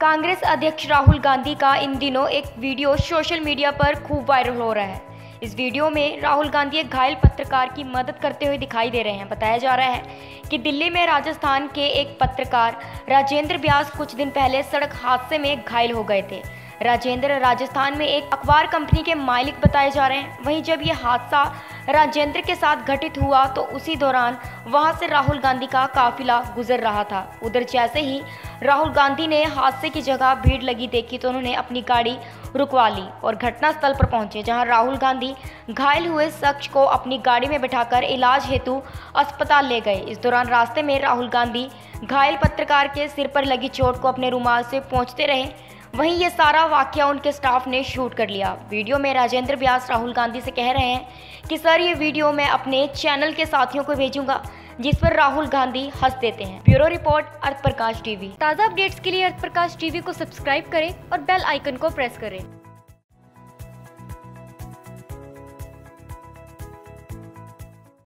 कांग्रेस अध्यक्ष राहुल गांधी का इन दिनों एक वीडियो सोशल मीडिया पर खूब वायरल हो रहा है। इस वीडियो में राहुल गांधी एक घायल पत्रकार की मदद करते हुए दिखाई दे रहे हैं। बताया जा रहा है कि दिल्ली में राजस्थान के एक पत्रकार राजेंद्र व्यास कुछ दिन पहले सड़क हादसे में घायल हो गए थे। राजेंद्र राजस्थान में एक अखबार कंपनी के मालिक बताए जा रहे हैं। वहीं जब यह हादसा राजेंद्र के साथ घटित हुआ तो उसी दौरान वहां से राहुल गांधी का काफिला गुजर रहा था। उधर जैसे ही राहुल गांधी ने हादसे की जगह भीड़ लगी देखी तो उन्होंने अपनी गाड़ी रुकवा ली और घटनास्थल पर पहुंचे, जहां राहुल गांधी घायल हुए शख्स को अपनी गाड़ी में बिठाकर इलाज हेतु अस्पताल ले गए। इस दौरान रास्ते में राहुल गांधी घायल पत्रकार के सिर पर लगी चोट को अपने रुमाल से पोंछते रहे। वहीं ये सारा वाकया उनके स्टाफ ने शूट कर लिया। वीडियो में राजेंद्र व्यास राहुल गांधी से कह रहे हैं कि सर, ये वीडियो मैं अपने चैनल के साथियों को भेजूंगा, जिस पर राहुल गांधी हंस देते हैं। Bureau report, Arth Prakash TV. ताज़ा अपडेट्स के लिए अर्थ प्रकाश टीवी को सब्सक्राइब करें और बेल आइकन को प्रेस करें।